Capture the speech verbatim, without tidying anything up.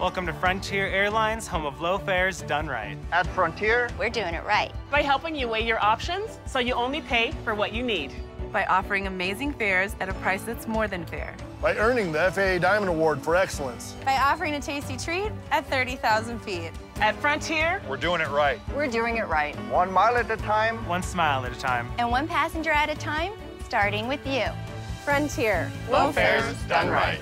Welcome to Frontier Airlines, home of low fares done right. At Frontier, we're doing it right. By helping you weigh your options so you only pay for what you need. By offering amazing fares at a price that's more than fair. By earning the F A A Diamond Award for excellence. By offering a tasty treat at thirty thousand feet. At Frontier, we're doing it right. We're doing it right. One mile at a time. One smile at a time. And one passenger at a time, starting with you. Frontier. Low fares done right.